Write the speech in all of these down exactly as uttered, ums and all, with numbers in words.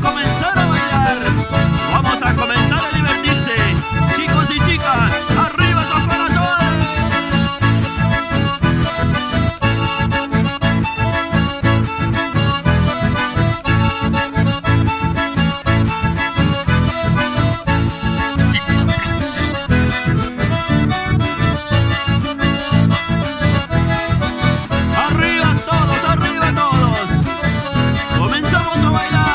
comenzar a bailar, vamos a comenzar a divertirse, chicos y chicas, arriba esos corazones. Arriba todos, arriba todos. Comenzamos a bailar.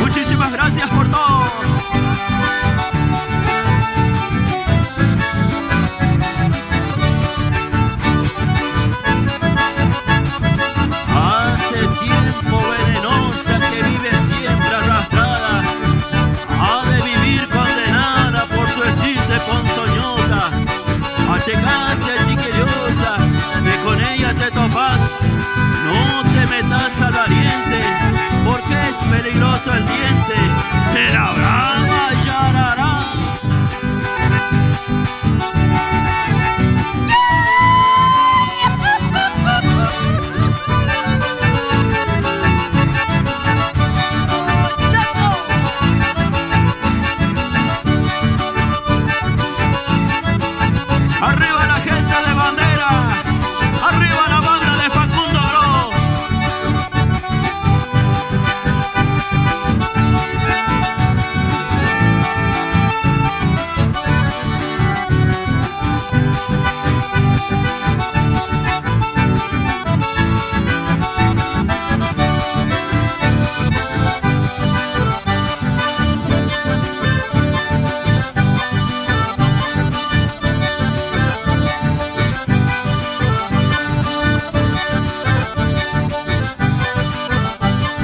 Muchísimas gracias por todo. Hace tiempo venenosa que vive siempre arrastrada, ha de vivir condenada por su estirpe ponzoñosa. Achecate, chiquillosa, que con ella te topas, no te metas al valiente, porque es peligroso el diente. Te la brava yarará. Arriba la gente de bandera, arriba la banda de Facundo Groh.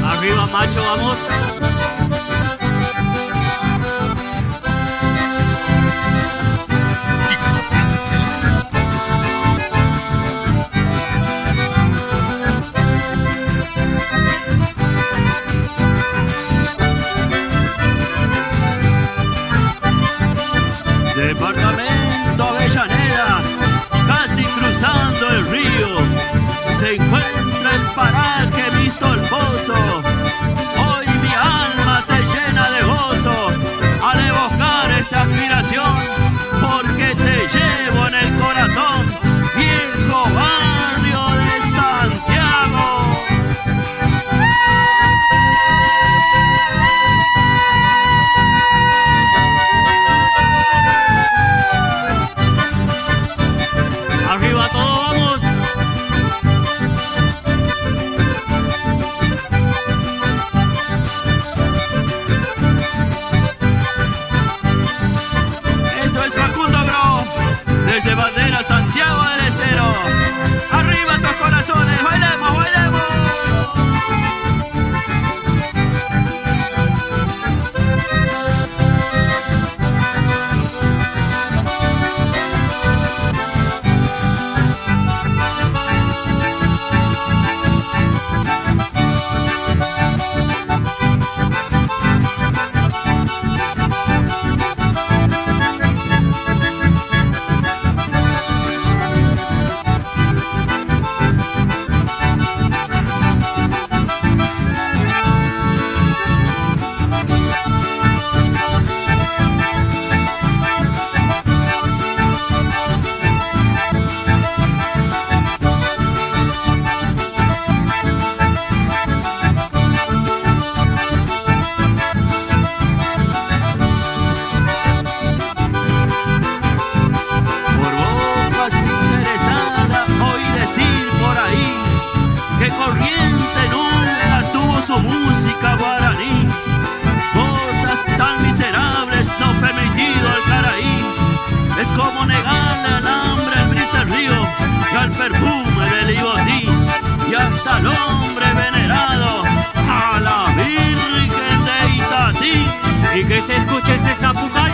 Arriba, macho, vamos. Departamento Avellaneda, casi cruzando el río, se encuentra el paraje visto el pozo. Hoy mi alma se llena de gozo al evocar esta aspiración, porque te llevo en el corazón, viejo barrio de Santiago. Desde bandera Santiago del Estero, arriba esos corazones, bailemos, bailemos. Corriente nunca tuvo su música guaraní, cosas tan miserables no permitido al Caraí. Es como negar al hambre el brisa del río y al perfume del ibotí, y hasta el hombre venerado a la Virgen de Itatí. Y que se escuche ese zapucay.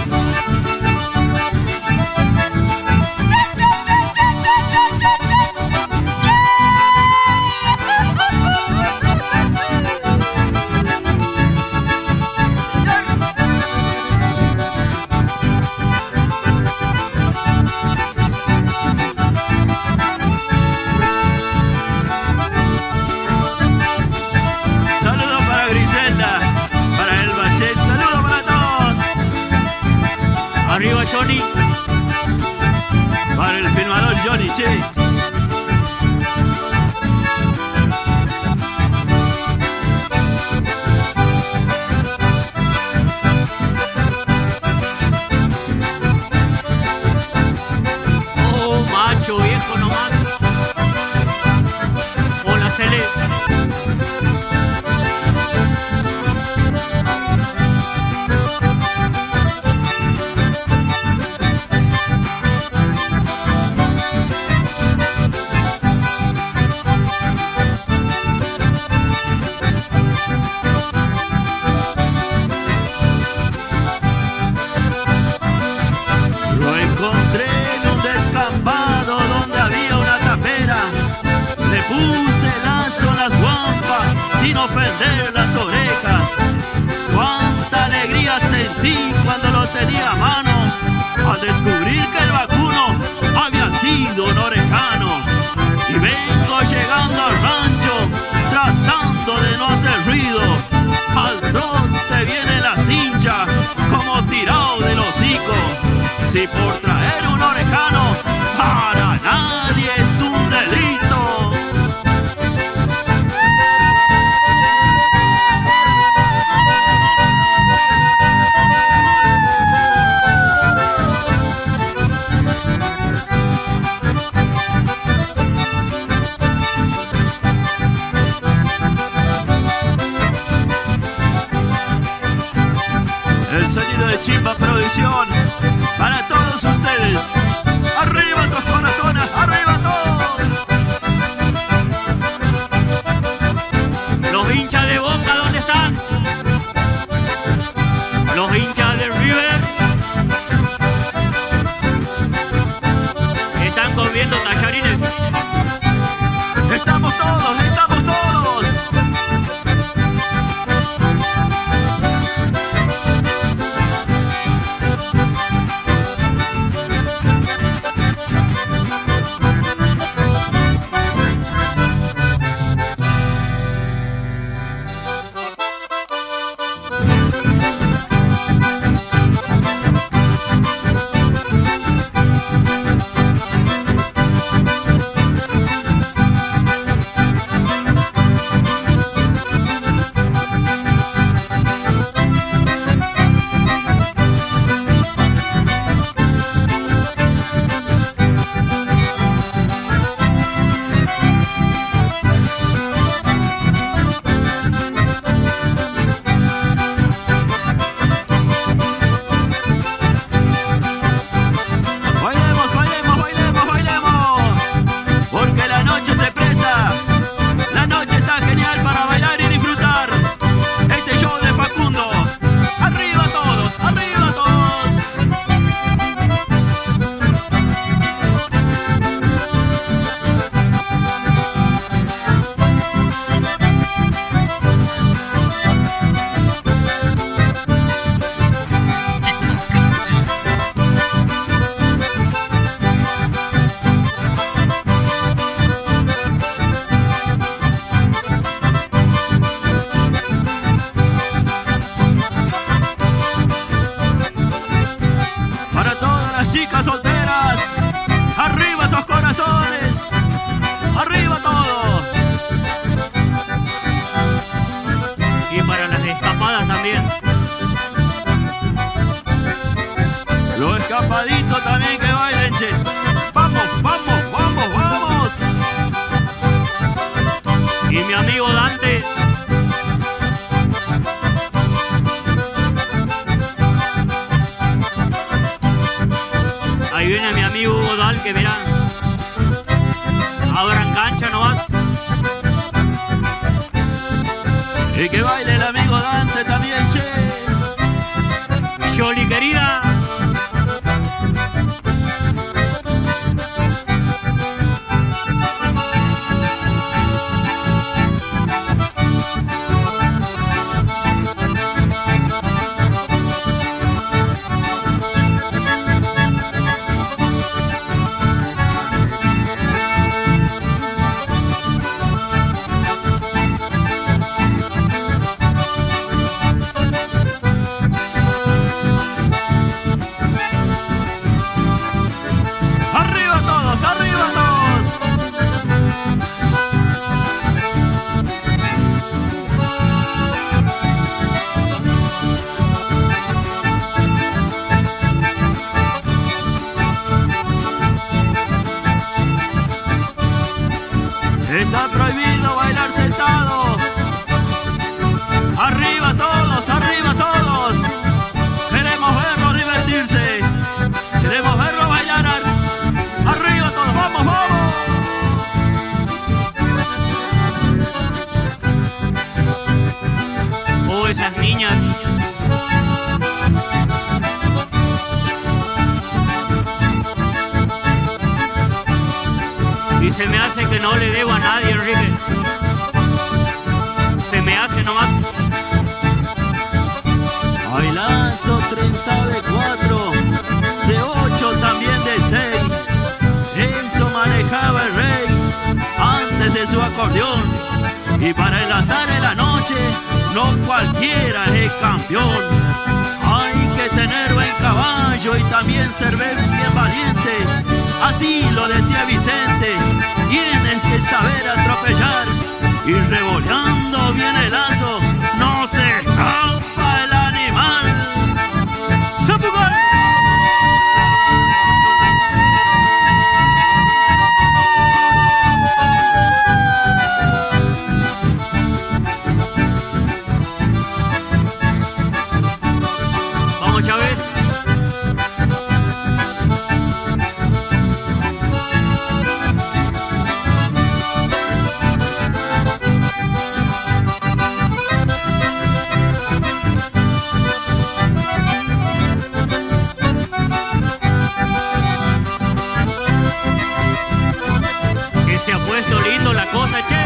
Arriba Johnny, para el filmador Johnny, che. Oh, macho viejo nomás. Hola, Cele. samba sin ofender las orejas. Cuánta alegría sentí cuando lo tenía a mano al descubrir que el vacuno había sido un orejano. Y vengo llegando al rancho tratando de no hacer ruido. Al trote viene la cincha como tirado del hocico. Si por traer un orejano para nadie es un delito. Chimba Producción, para todos ustedes, arriba sus corazones, arriba todos. Los hinchas de Boca, ¿dónde están? Los hinchas de River están comiendo tallarines. Estamos todos, estamos todos. Se me hace que no le debo a nadie, Enrique. Escuchen nomás. Bailazo, trenza de cuatro, de ocho, también de seis. Enzo manejaba el rey antes de su acordeón. Y para enlazar en la noche, no cualquiera es campeón. Hay que tener buen caballo y también ser bien valiente. Así lo decía Vicente, tienes que saber atropellar. Y revoleando bien el lazo, no se escapa el animal. Vamos, Chávez. Se ha puesto lindo la cosa, che.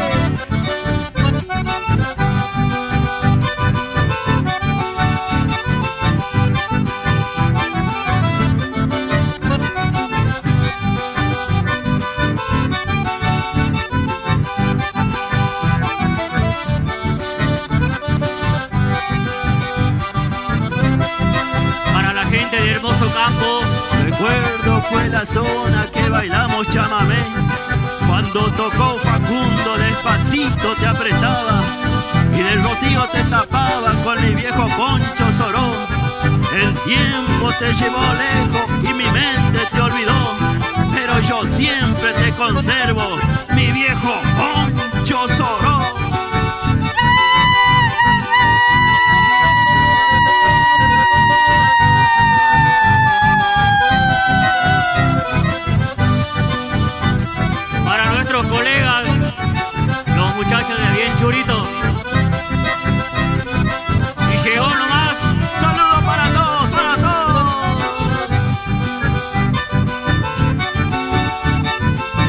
Para la gente de Hermoso Campo, recuerdo fue la zona que bailamos chamamé. Cuando tocó Facundo, despacito te apretaba y del rocío te tapaba con mi viejo poncho soró. El tiempo te llevó lejos y mi mente te olvidó, pero yo siempre te conservo, mi viejo poncho soró. Colegas, los muchachos de bien churito. Y llegó nomás, saludo para todos, para todos.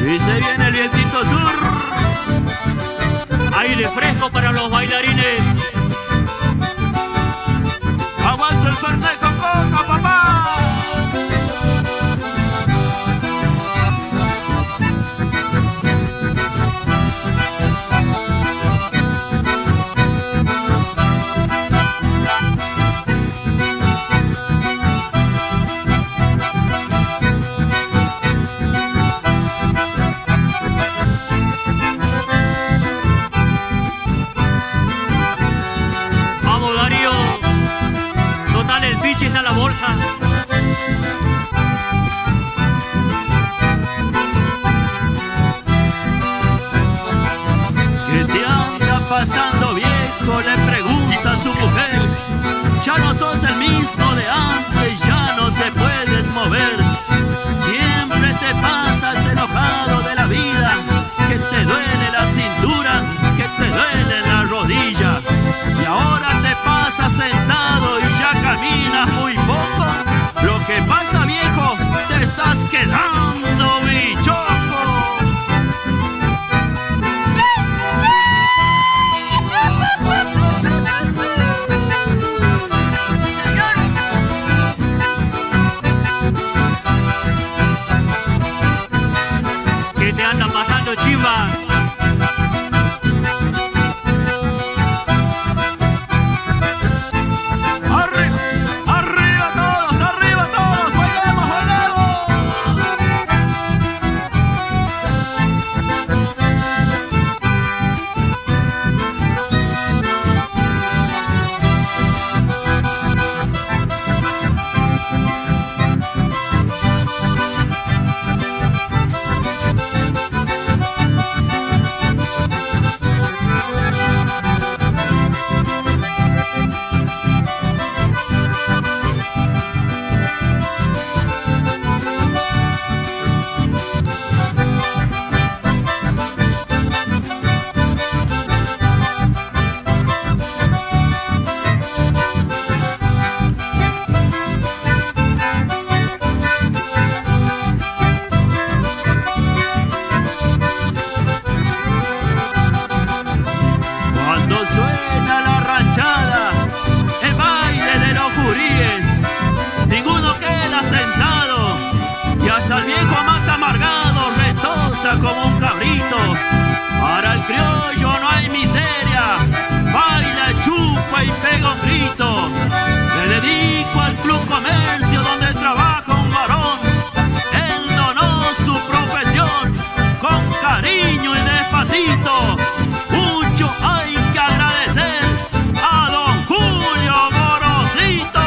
Y se viene el vientito sur. Aire fresco para los bailarines. Aguanta el fuerte con coca, papá. Pasando viejo, le pregunta a su mujer. Ya no sos el mismo de antes, ya no te puedes mover. Siempre te pasas enojado de la vida, que te duele la cintura, que te duele la rodilla. Y ahora te pasas sentado y ya caminas muy poco. Lo que pasa, viejo, te estás quedando bicho. suena la ranchada, el baile de los curíes. Ninguno queda sentado y hasta el viejo más amargado retosa como un cabrito. Para el criollo no hay miseria, baila, chupa y pega un grito. Me dedico al Club Comercio donde trabaja un varón. Él donó su profesión con cariño y despacito. Mucho hay que agradecer a don Julio Borosito.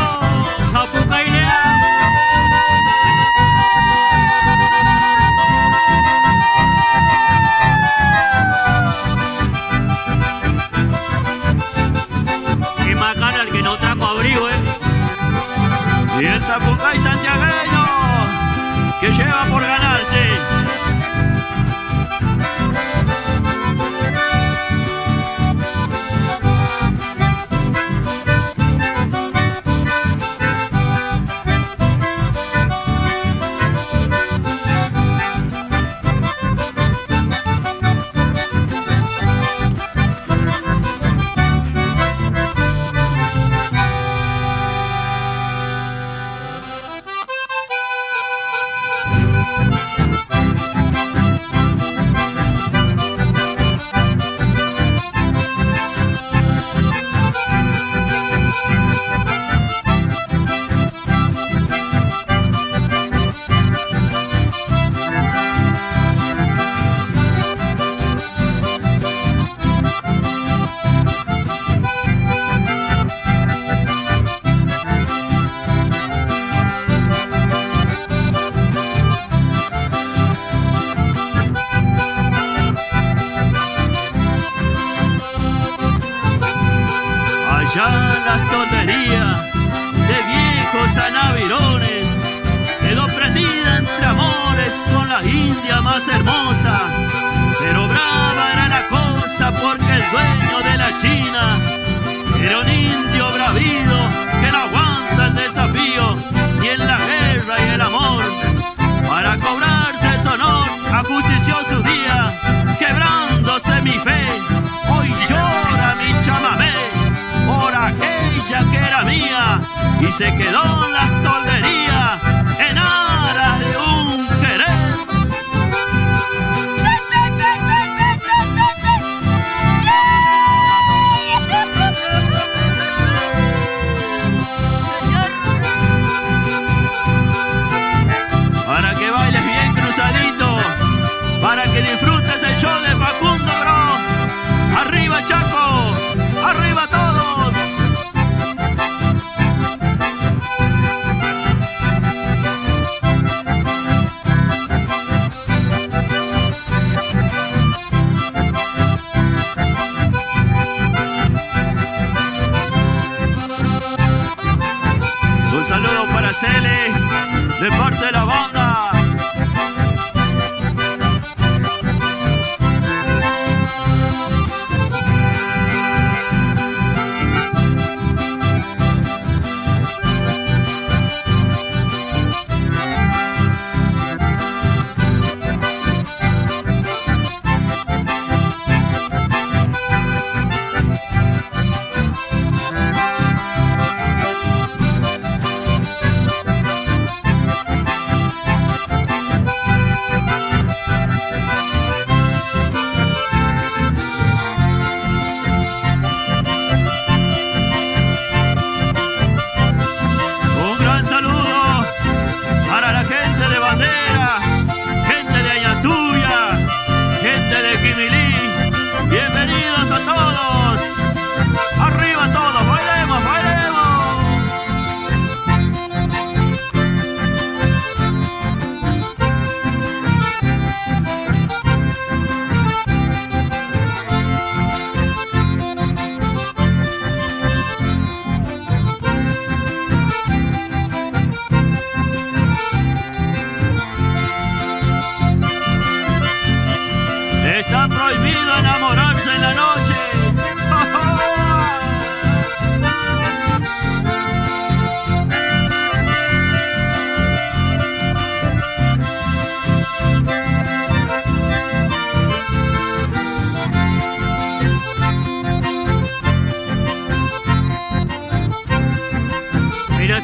Qué macana el que no trajo abrigo, eh. Y el zapucay santiagueño que lleva por ganarse.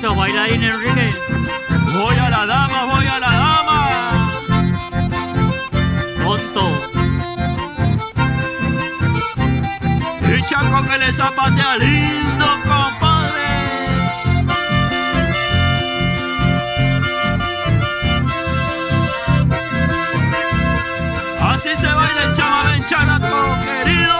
esos bailarines, Enrique? Voy a la dama, voy a la dama. Tonto. Y Chaco que le zapatea lindo, compadre. Así se baila el chamamé en Chalaco, querido.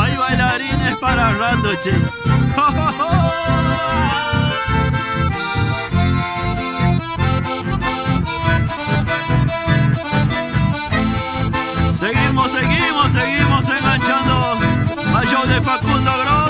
Hay bailarines para rato, che. ¡Oh, oh, oh! Seguimos, seguimos, seguimos enganchando al show de Facundo Groh.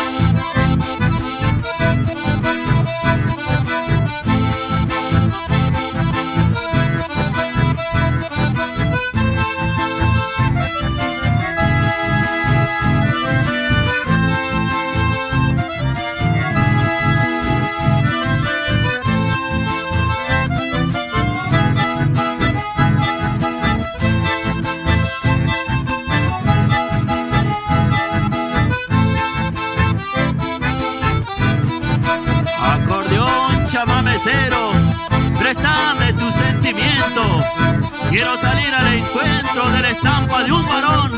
Cero, préstame tu sentimiento. Quiero salir al encuentro de la estampa de un varón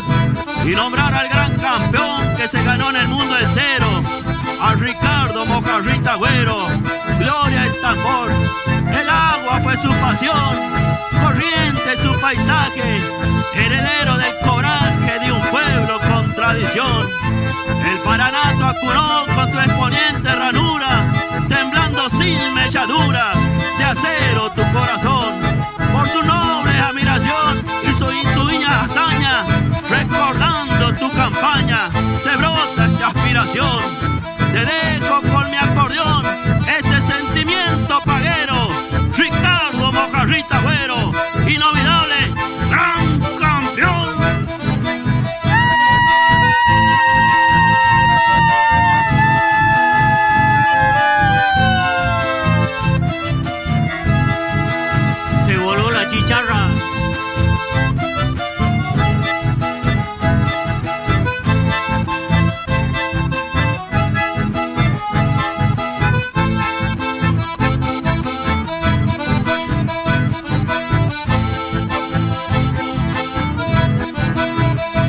y nombrar al gran campeón que se ganó en el mundo entero, a Ricardo Bocarrita Agüero. Gloria el tambor, el agua fue su pasión, corriente su paisaje, heredero del coraje de un pueblo con tradición. El Paraná tu acuró con tu exponiente ranura, temblando sin melladura de acero tu corazón. Por su noble admiración y su insueña hazaña, recordando tu campaña, te brota esta aspiración. Te dejo con mi acordeón este sentimiento paguero, Ricardo Bocarrita Agüero, inolvidable gran campeón. Chicharra.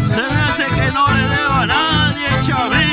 Se me hace que no le debo a nadie, chavero.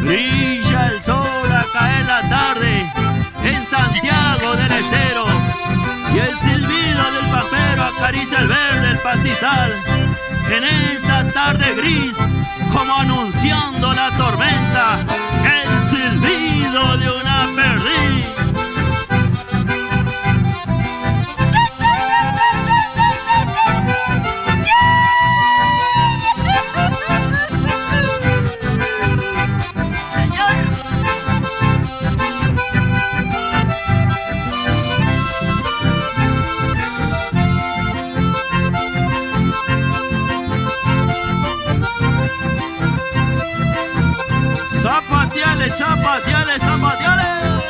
Brilla el sol a caer la tarde en Santiago del Estero, y el silbido del papero acaricia el verde del pastizal en esa tarde gris, como anunciando la tormenta, el silbido de una perdiz. zapateale, zapateale, zapateale.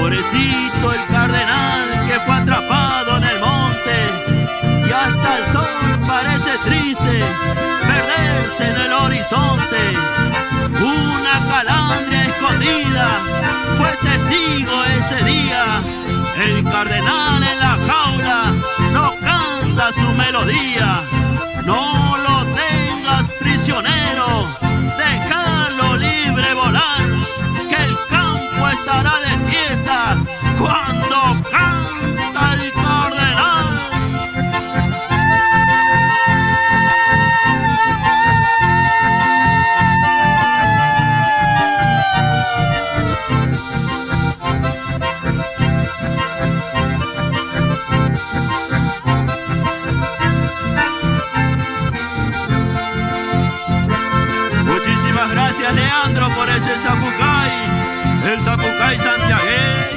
Pobrecito el cardenal que fue atrapado en el monte, y hasta el sol parece triste perderse en el horizonte. Una calandria escondida fue testigo ese día. El cardenal en la jaula no canta su melodía. No lo tengas prisionero, déjalo libre volar, que el campo estará de fiesta cuando canta el cardenal. Muchísimas gracias, Leandro, por ese zapucay, el zapucay santiagueño.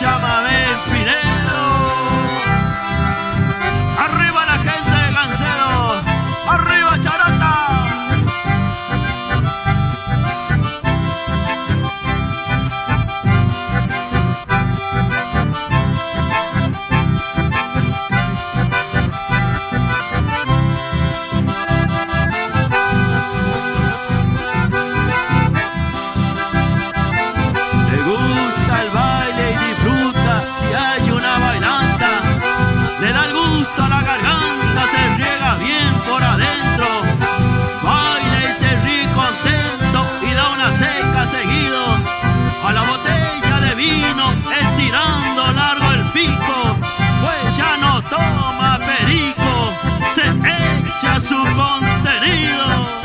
Llámame Pinedo. Arriba la gente de Gansero, arriba Charata. ¿Te gusta el baile y si hay una bailanta? Le da el gusto a la garganta, se riega bien por adentro, baila y se ríe contento y da una seca seguido. A la botella de vino estirando largo el pico, pues ya no toma perico, se echa su contenido.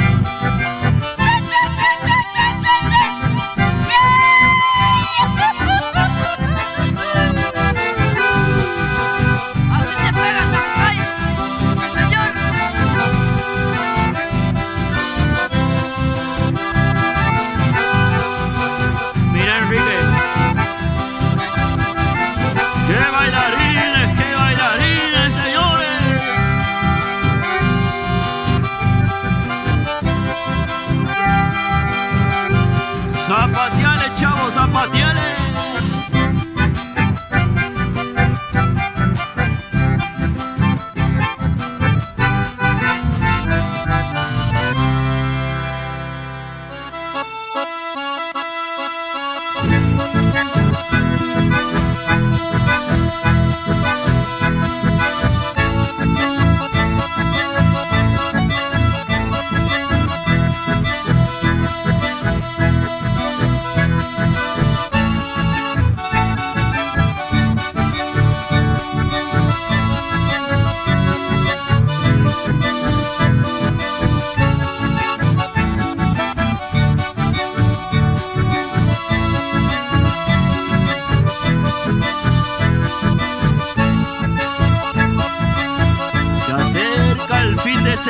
Zapateale, chavos, zapateale.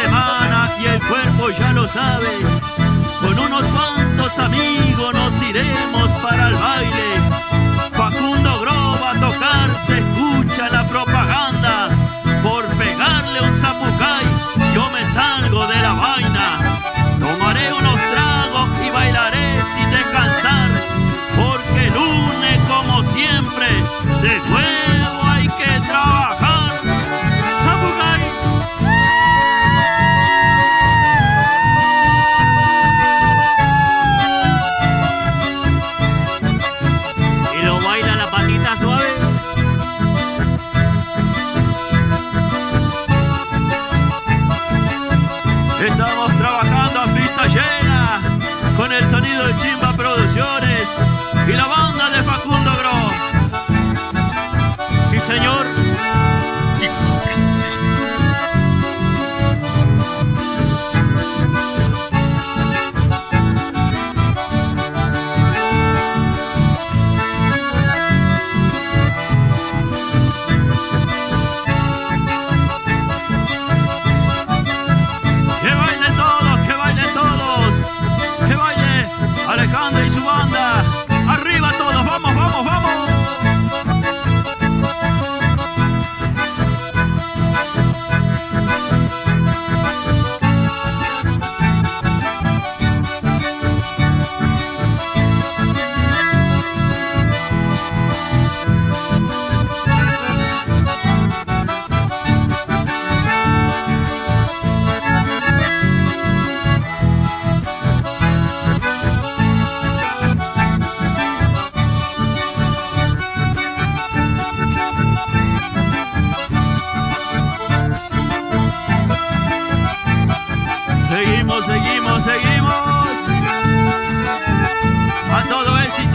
Semana y el cuerpo ya lo sabe, con unos cuantos amigos nos iremos para el baile. Facundo Groh va a tocar, se escucha la propaganda, por pegarle un zapucay yo me salgo de la vaina. Tomaré unos tragos y bailaré sin descansar, porque el lunes como siempre de nuevo hay que trabajar. Zapucay.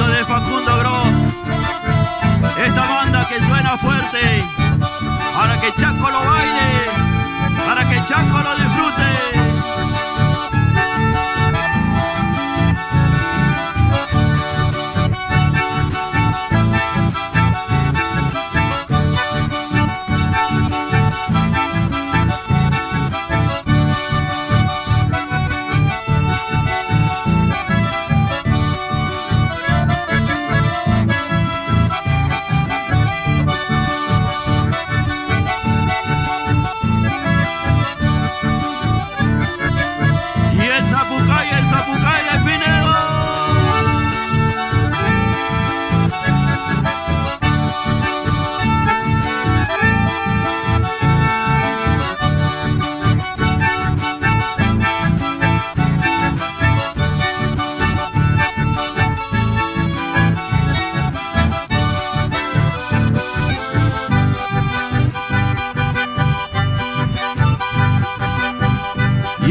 éxito de Facundo Groh. Esta banda que suena fuerte, para que Chaco lo baile, para que Chaco lo disfrute. Y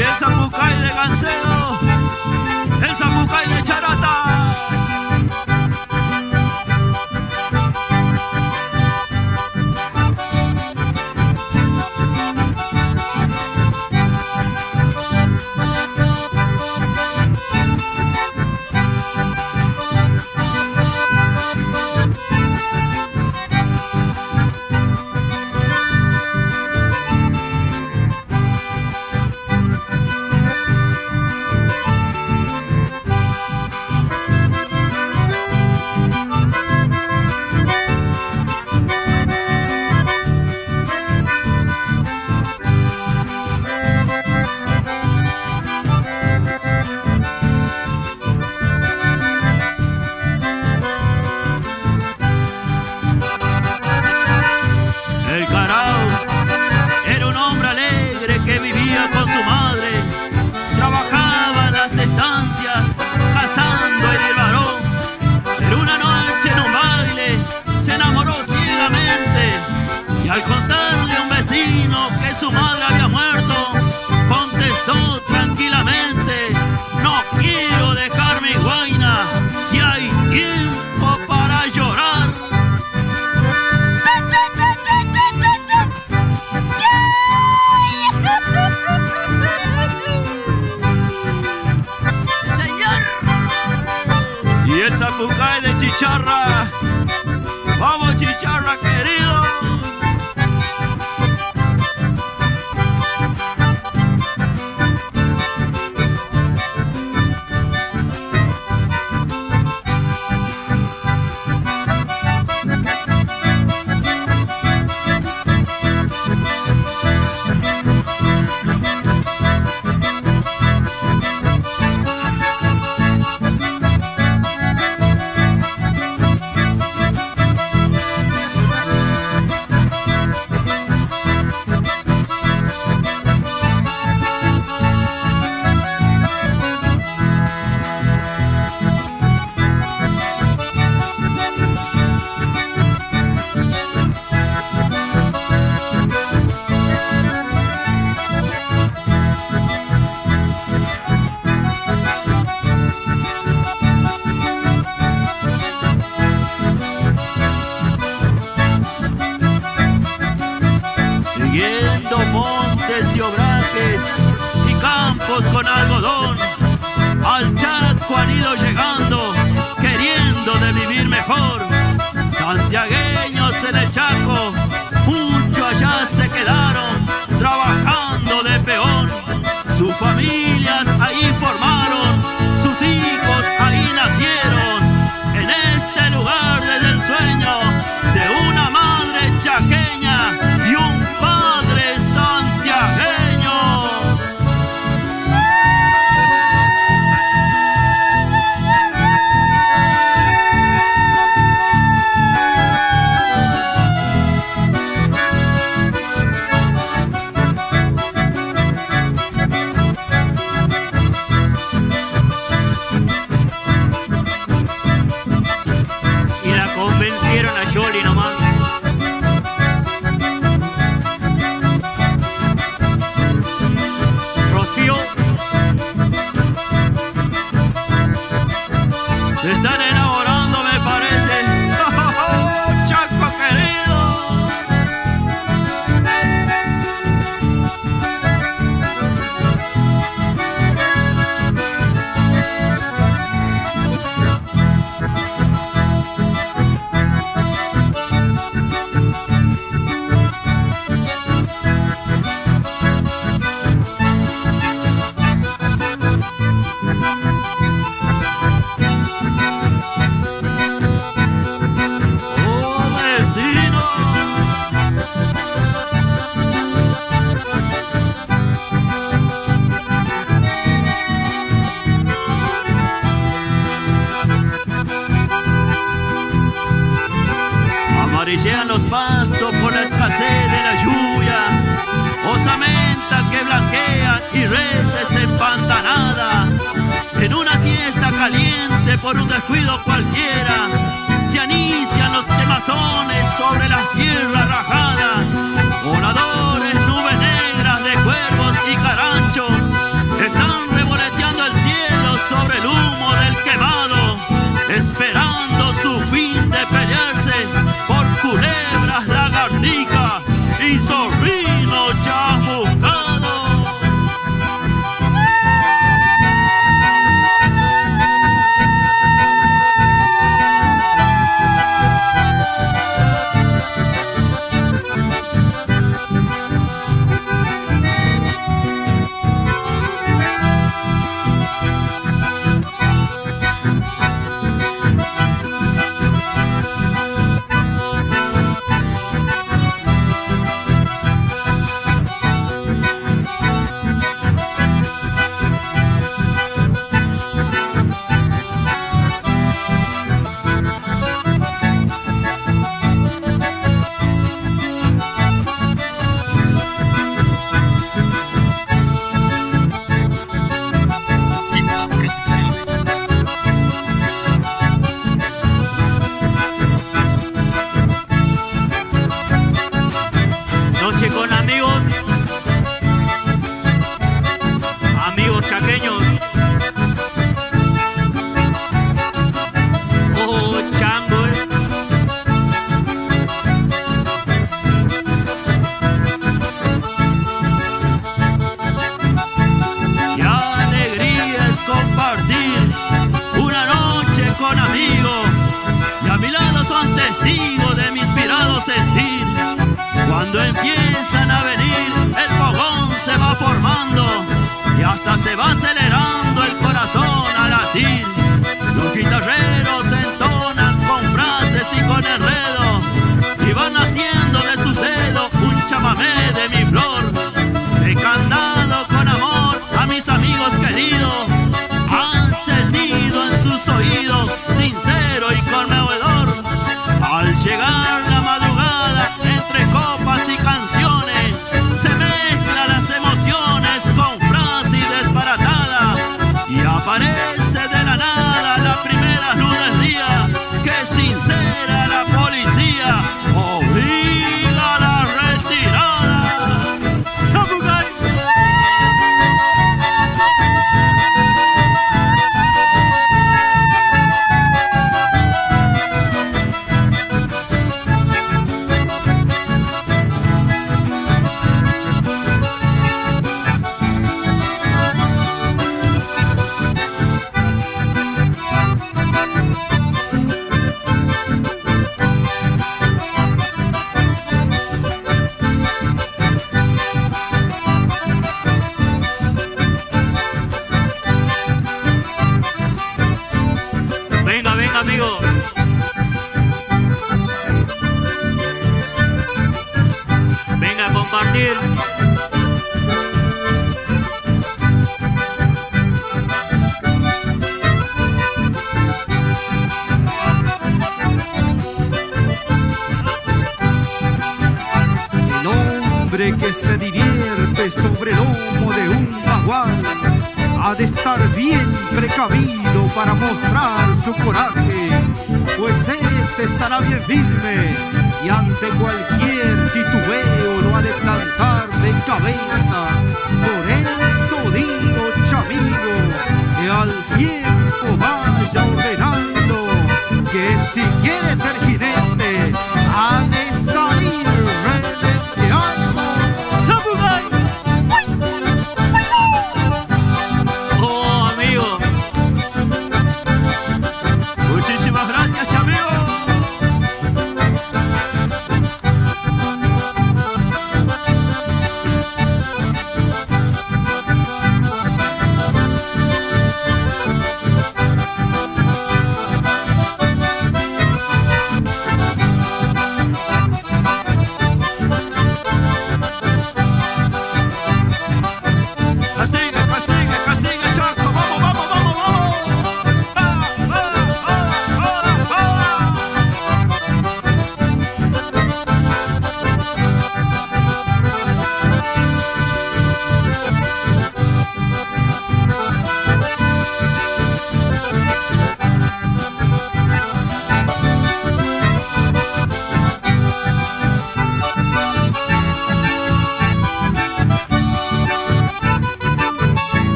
el zapucay de Gancedo, el zapucay de Charata. Casando en el varón, pero una noche en un baile se enamoró ciegamente, y al contarle a un vecino que su madre había muerto, contestó tranquilamente: no quiero dejar mi guaina si hay tiempo para llorar. El zapucay de Chicharra, vamos Chicharra querido. Montes y obrajes y campos con algodón, al Chaco han ido llegando queriendo de vivir mejor. Santiagueños en el Chaco, muchos allá se quedaron trabajando de peón. Sus familias ahí formaron, sus hijos ahí nacieron, en este lugar desde el sueño de una madre chaqueña. Convencieron a Yoli nomás. Rocío. Se están enamorando. amarillean los pastos por la escasez de la lluvia, osamenta que blanquean y reses empantanadas. En una siesta caliente por un descuido cualquiera, se anician los quemazones sobre las tierras rajadas. Voladores, nubes negras de cuervos y caranchos, están revoloteando el cielo sobre el humo del quemado, esperando su fin de pelearse por culebras, lagartijas y zorrinos chamuscados.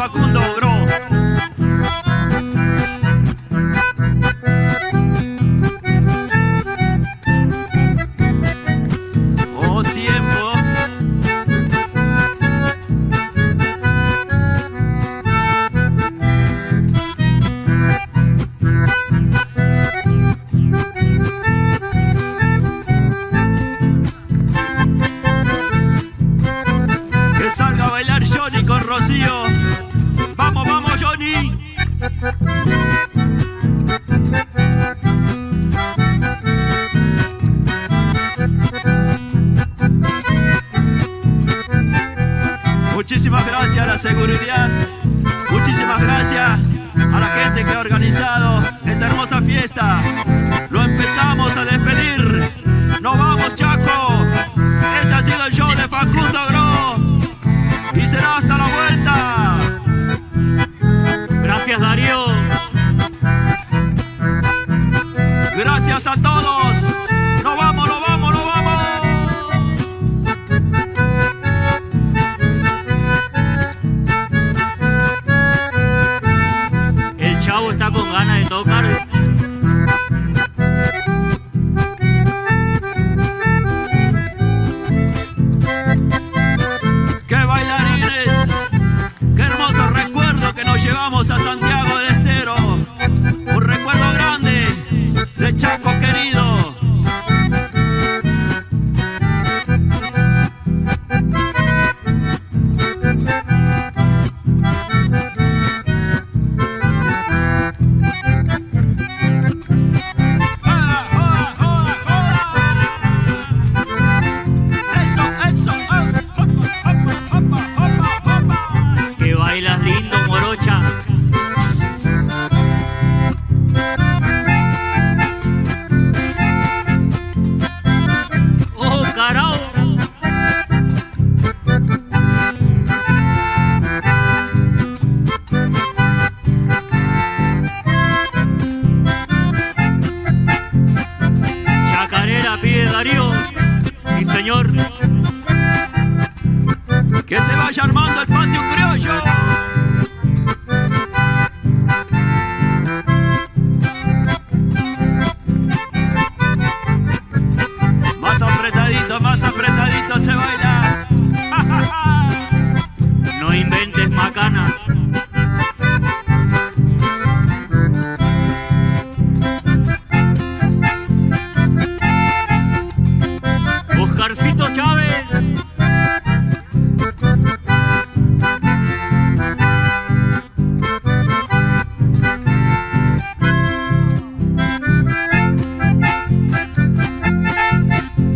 Facundo Groh. Salga a bailar Johnny con Rocío. Vamos, vamos, Johnny. Muchísimas gracias a la seguridad. Muchísimas gracias a la gente que ha organizado esta hermosa fiesta. Lo empezamos a despedir. Nos vamos, Chaco. Este ha sido el show de Facundo Groh. Y será hasta la vuelta. Gracias, Darío. Gracias a todos. Nos vamos, nos vamos, nos vamos. El chavo está con ganas de tocar. A Santiago del Estero, un recuerdo grande de Chaco querido. Que bailas lindo, morocha. Pide Darío, sí señor, que se vaya armando el patio criollo. Más apretadito, más apretadito se baila. No inventes macana.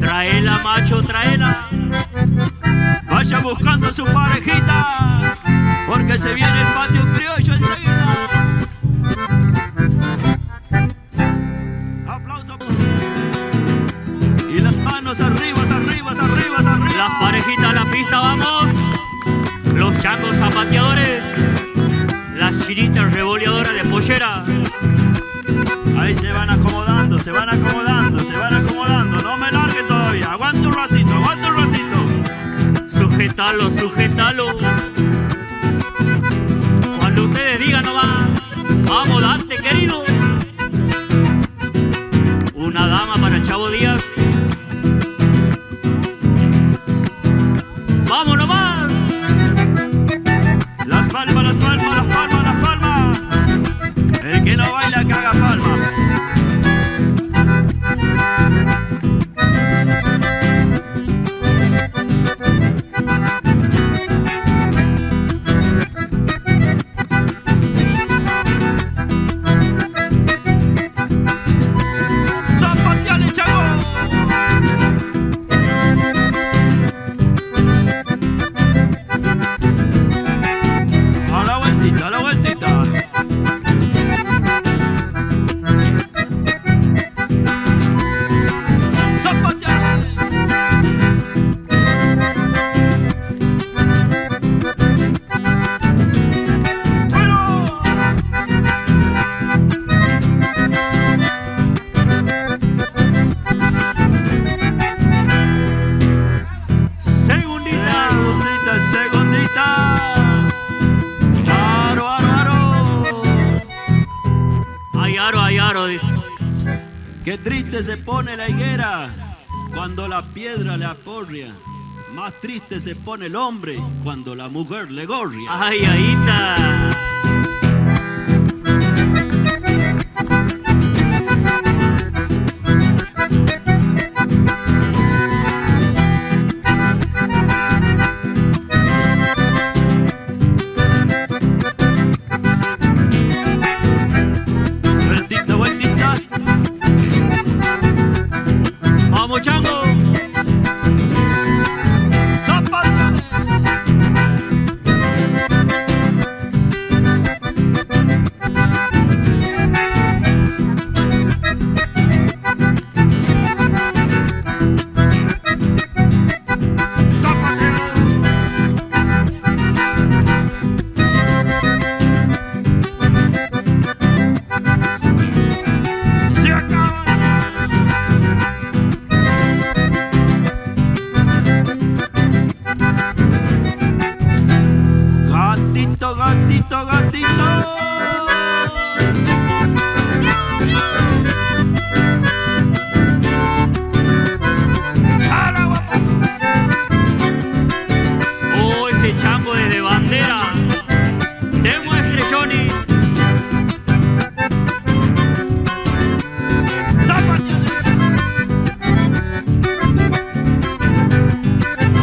Traela, macho, traela. Vaya buscando su parejita, porque se viene el patio criollo enseguida. Aplausos. Y las manos arriba, arriba, arriba, arriba. Las parejitas a la pista, vamos. Los changos zapateadores. Las chinitas revoleadoras de pollera. Ahí se van acomodando, se van acomodando, se van acomodando. No me larguen todavía. Aguanta un ratito, aguanta un ratito. Sujetalo, sujetalo. Cuando ustedes digan nomás, vamos, date, querido. Una dama para Chavo Díaz. Vamos nomás. Las palmas, las palmas, las palmas, las palmas. El que no baila que haga palmas. Segundita, segundita. Ayaro, ayaro, dice. Qué triste se pone la higuera cuando la piedra le aporrea. Más triste se pone el hombre cuando la mujer le gorria. Ay, ahí está.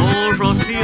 Oh, Rocío.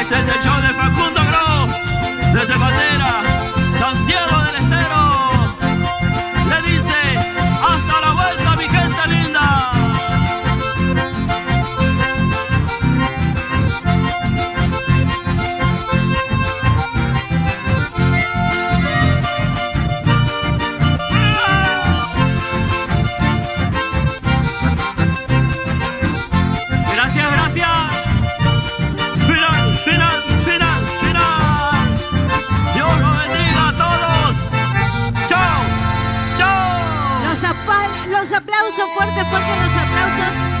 Este es el show de Facundo Groh, desde Bandera, Santiago del Estero. Le dice, hasta la vuelta, mi gente linda. Gracias, gracias. Los aplausos, fuerte, fuerte los aplausos.